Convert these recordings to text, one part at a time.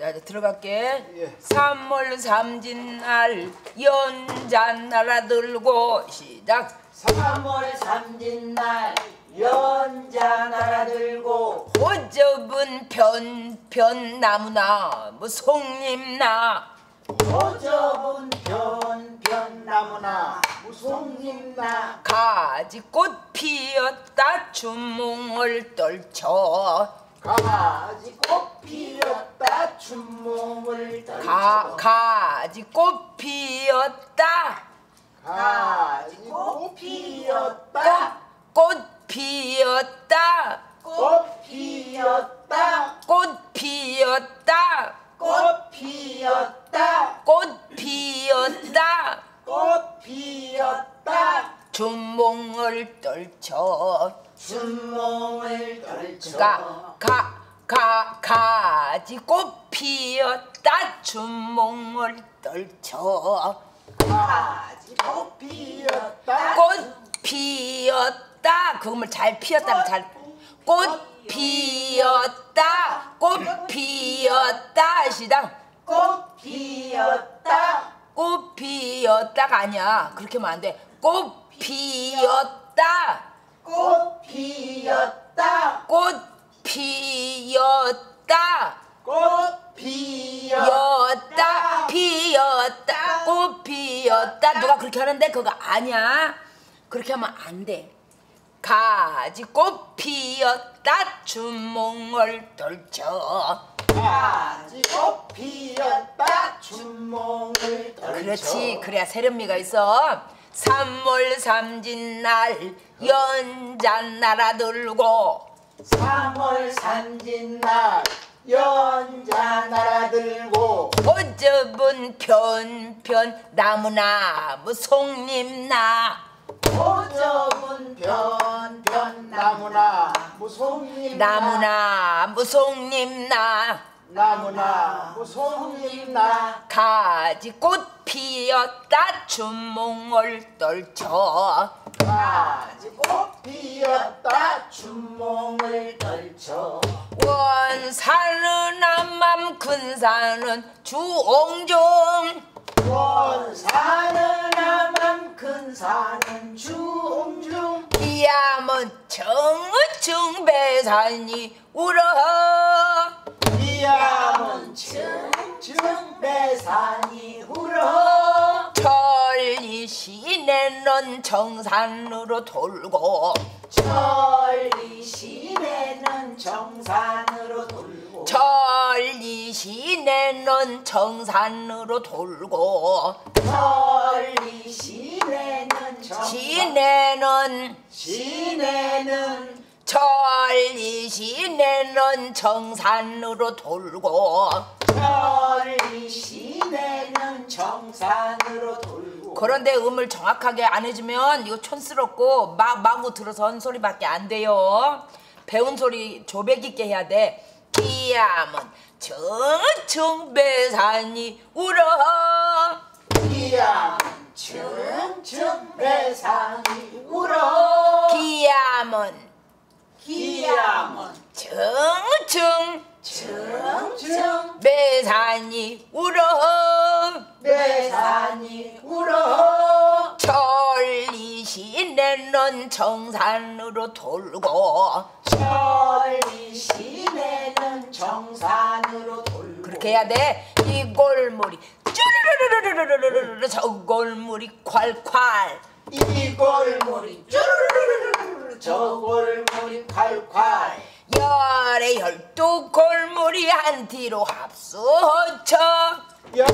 자, 들어갈게. 예. 삼월 삼진날 연잔 날아들고 시작. 삼월 삼진날 연잔 날아들고 호접은 변나무나 뭐 송잎나 호접은 변나무나 무송잎나 가지꽃 피었다 주몽을 떨쳐 가지꽃 피었다 주몽을 떨쳐 가지꽃 피었다 가지꽃 피었다 꽃 피었다 꽃 피었다 꽃 피었다 꽃 피었다 꽃 피었다 꽃 피었다 주몽을 떨쳐 주몽을 떨쳐 가지꽃 피었다 주몽을 떨쳐 가지꽃 피었다 꽃 피었다 그걸 잘 피었다면 잘 꽃 피었다 꽃 피었다 시작 꽃 피었다 꽃 피었다가 아니야 그렇게 하면 안 돼 꽃 피었다 꽃 피었다 꽃 피었다 꽃 피었다 피었다 꽃 피었다 누가 그렇게 하는데 그거 아니야 그렇게 하면 안 돼 가지꽃 피었다 주몽을 떨쳐 가지꽃 피었다 주몽을 떨쳐 그렇지 그래야 세련미가 있어 삼월 삼진날 연잔 날아들고 삼월 삼진날 연잔 날아들고 호접은 나무나 뭐 송잎나 호접은 나무나 무송잎나 나무나 무송잎나 나무나 무송잎나 가지꽃 피었다 주몽을 떨쳐 가지꽃 피었다 주몽을 떨쳐 원산은 한맘 큰산은 주옹종 원산은 한맘 큰산은 주옹종 이암은 청우충배산이 울어 이암은 청우충배산이 울어 천리 시내는 정산으로 돌고 천리 시내는 정산으로 돌고 천리 시내는 정산으로 돌고 천리 시내는 시내는 천리 시내는 정산으로 돌고 천리 시내는 정산으로 돌고 그런데 음을 정확하게 안 해주면 이거 촌스럽고 마구 들어선 소리밖에 안 돼요 배운 소리 조백 있게 해야 돼 이암은 청청배산이 울어 이암은 청청배산이 울어 기암은 기암은 청청 배산이 울어 배산이 울어 천리 시내는 정산으로 돌고 천리 시내는 정산으로 돌고 그렇게 해야 돼 이 골물이 쭈르르르르르르르르 저 골물이 콸콸 이 골물이 쭈르르르르르 저 골물이 콸콸 열에 열두 골물이 한 뒤로 합수허쳐 열에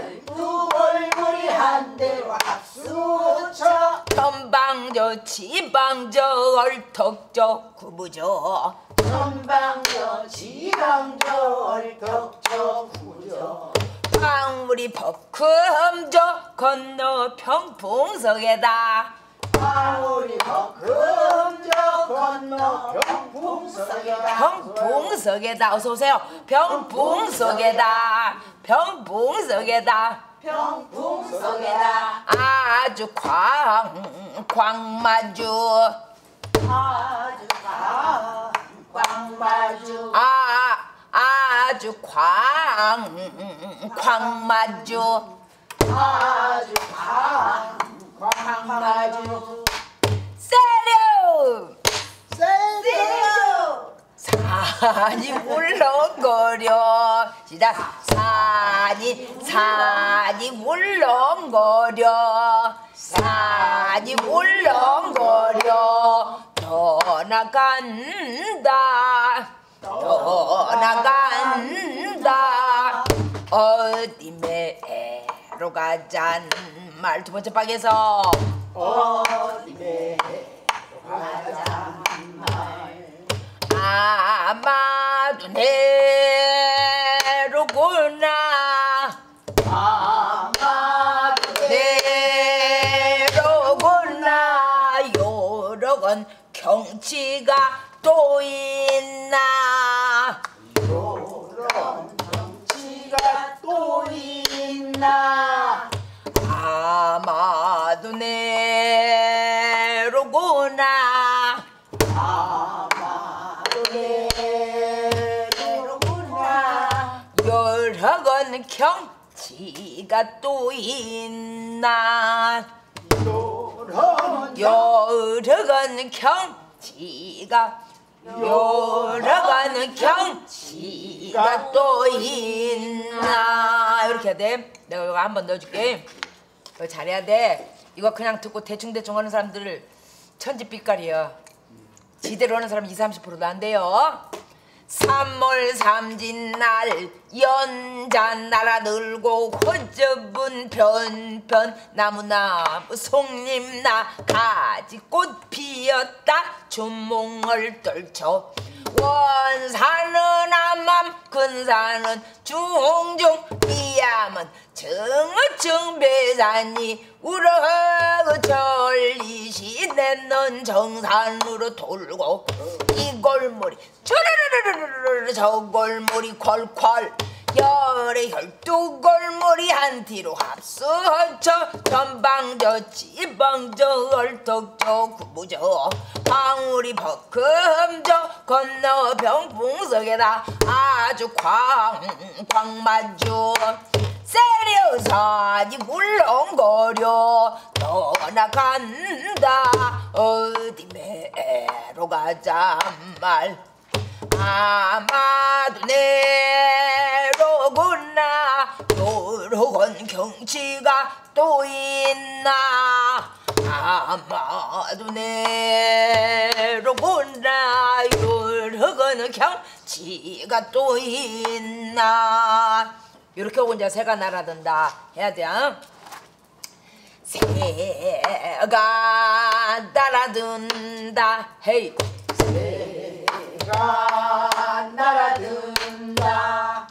열두 골물이 한 뒤로 합수허쳐 천방저 지방저 얼턱저 구부저 천방저 지방저 얼턱저 구부저 방울이 버금저 건너 평풍석에다 방울이 버금저 건너 병풍석에다 병풍석에다 어서오세요 병풍석에다 병풍석에다 병풍석에다 아주 광마주 아주 광마주 아주 광마주 아주 광마주 세류 세류 산이 울렁거려 시작 산이 울렁거려 산이 울렁거려 떠나간다 떠나간다 어디 매로 가잔 말 두 번째 박에서 어디 매로 가잔 말 아마도 내로구나 아마도 내로구나 요러건 경치가 또 있나 요런 경치가 또 있나 아마도 내로구나 아마도 내로구나 여러 건 경치가 또 있나 여러 건 경치가 요러간 경치가 또 있나 이렇게 해야 돼. 내가 이거 한 번 넣어줄게. 이거 잘해야 돼. 이거 그냥 듣고 대충대충 하는 사람들을 천지빛깔이야. 지대로 하는 사람은 20~30%도 안 돼요. 삼몰삼진날 연잔나라 늘고 호접은 변변 나무나무 송림나 가지꽃 피었다 주몽을 떨쳐 원산은 암암 근산은 중중 이암은 증배산이 우러절리시내 넌 정산으로 돌고 이 골머리 주르르르르르 저 골머리 콸콸 열의 혈두 골머리 한 뒤로 합수허쳐 전방저 지방저 얼떡저 구부저 방울이 버금저 건너 병풍석에다 아주 광마주 세려산이 울렁거려 떠나간다 어디 매로 가자 말 아마도 내로구나 요런 경치가 또 있나 아마도 내로구나 요런 경치가 또 있나 이렇게 하고 이제 새가 날아든다 해야 돼. 어? 새가 날아든다 헤이 새가 날아든다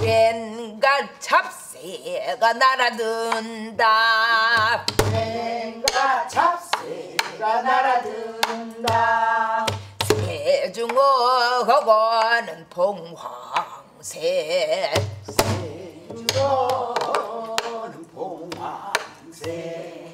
옛날 찹새가 날아든다 옛날 찹새가 날아든다 새중어거는 봉황새 새중어거는 봉황새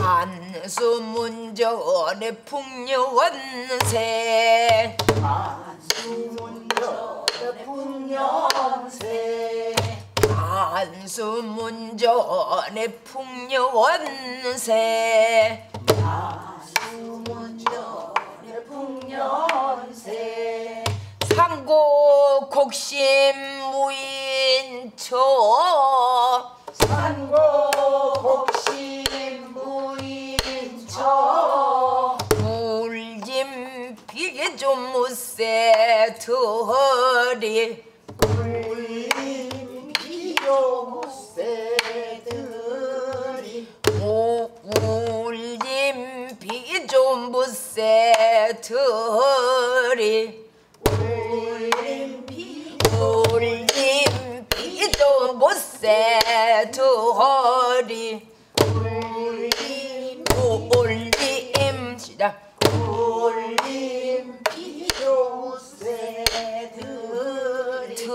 반수문전의 풍요원세 반수문전의 풍요원세 반수문전의 풍요원세 반수문전의 풍요원세 산고 곡심 무인초 산고 곡심 무인초 울림 비게 좀 무쇠 들이 울림 비게 무쇠 들이 울림 비게 좀 무쇠 들이 울림비도 못세 두 허리 울림 시작 울림비도 못세 들이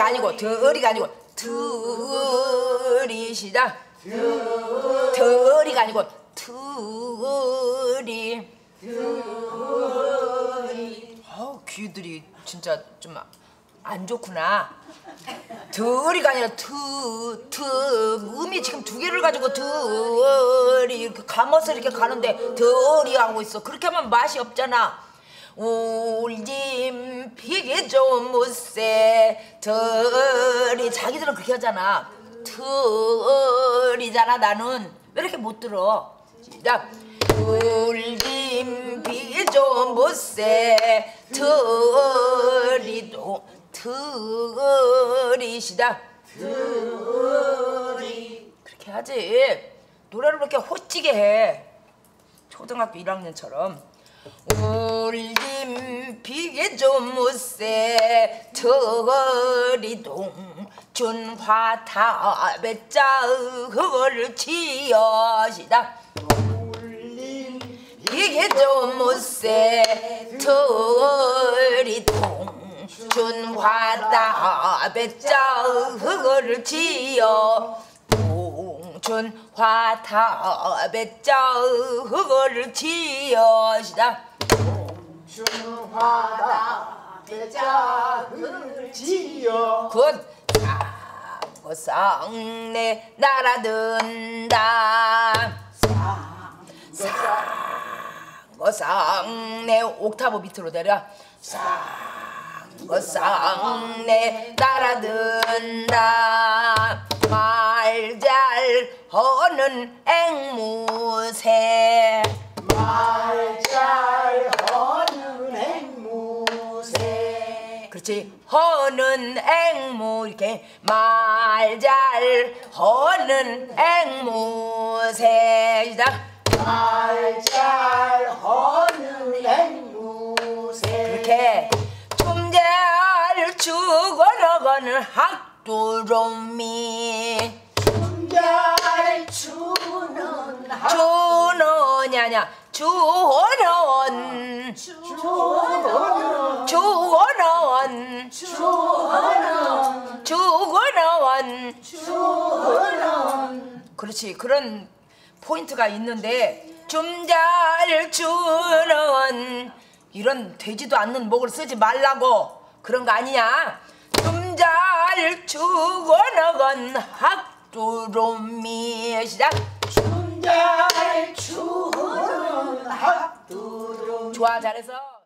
아니고 들이가 아니고 들이 시작 덜이가 아니고 덜이. 아우 귀들이 진짜 좀 안 좋구나. 덜이가 아니라 음이 지금 두 개를 가지고 덜이 감아서 이렇게 가는데 덜이 하고 있어. 그렇게 하면 맛이 없잖아. 울림 피기 좀 못세 덜이. 자기들은 그렇게 하잖아. 덜이잖아. 나는 왜 이렇게 못 들어? 야, 울림 피기 좀 못세 덜이도 덜이시다. 덜이 그렇게 하지. 노래를 그렇게 호찌게 해. 초등학교 1학년처럼. 울림 비게 좀 못세 덜이동 준화탑에 짜을 지어시다. 울림 비게 좀 못세 덜이동 준화탑에 짜을 지어. 동춘화탑에 짜흙을 지어시다. 동춘화탑에 짜흙을 지어. 굿! 쌍고쌍내 날아든다. 쌍고쌍내 옥타브 밑으로 내려. 쌍고쌍내 날아든다. 말 잘하는 앵무새. 말 잘하는 앵무새. 그렇지. 하는 앵무 이렇게. 말 잘하는 앵무새. 시작. 말 잘하는 앵무새. 그렇게. 좀 잘 죽어가는 학 두루미. 춤잘 추는 하냐 주원원. 그렇지. 그런 포인트가 있는데 춤잘 추는 이런 되지도 않는 목을 쓰지 말라고. 그런 거 아니냐. 춤잘 추고 나간 학두루미. 시작. 춤잘 추는 학두루미. 좋아, 잘했어.